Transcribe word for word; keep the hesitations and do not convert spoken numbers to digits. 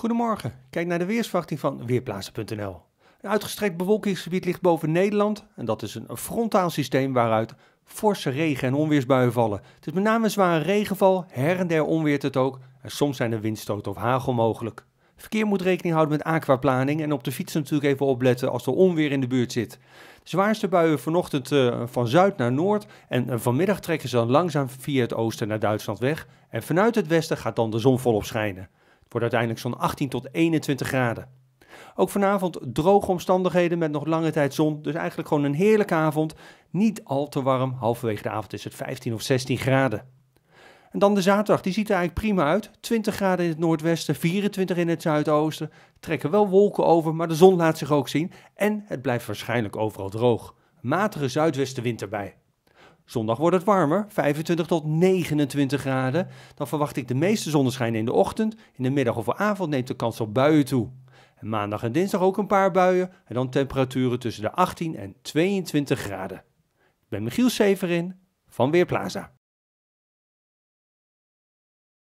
Goedemorgen, kijk naar de weersverwachting van weerplaatsen punt n l. Een uitgestrekt bewolkingsgebied ligt boven Nederland en dat is een frontaal systeem waaruit forse regen- en onweersbuien vallen. Het is met name een zware regenval, her en der onweert het ook en soms zijn er windstoten of hagel mogelijk. Verkeer moet rekening houden met aquaplaning en op de fiets natuurlijk even opletten als er onweer in de buurt zit. De zwaarste buien vanochtend uh, van zuid naar noord en uh, vanmiddag trekken ze dan langzaam via het oosten naar Duitsland weg en vanuit het westen gaat dan de zon volop schijnen. Het wordt uiteindelijk zo'n achttien tot eenentwintig graden. Ook vanavond droge omstandigheden met nog lange tijd zon, dus eigenlijk gewoon een heerlijke avond. Niet al te warm, halverwege de avond is het vijftien of zestien graden. En dan de zaterdag, die ziet er eigenlijk prima uit. twintig graden in het noordwesten, vierentwintig in het zuidoosten. Trekken wel wolken over, maar de zon laat zich ook zien. En het blijft waarschijnlijk overal droog. Matige zuidwestenwind erbij. Zondag wordt het warmer, vijfentwintig tot negenentwintig graden. Dan verwacht ik de meeste zonneschijn in de ochtend. In de middag of avond neemt de kans op buien toe. En maandag en dinsdag ook een paar buien. En dan temperaturen tussen de achttien en tweeëntwintig graden. Ik ben Michiel Severin van Weerplaza.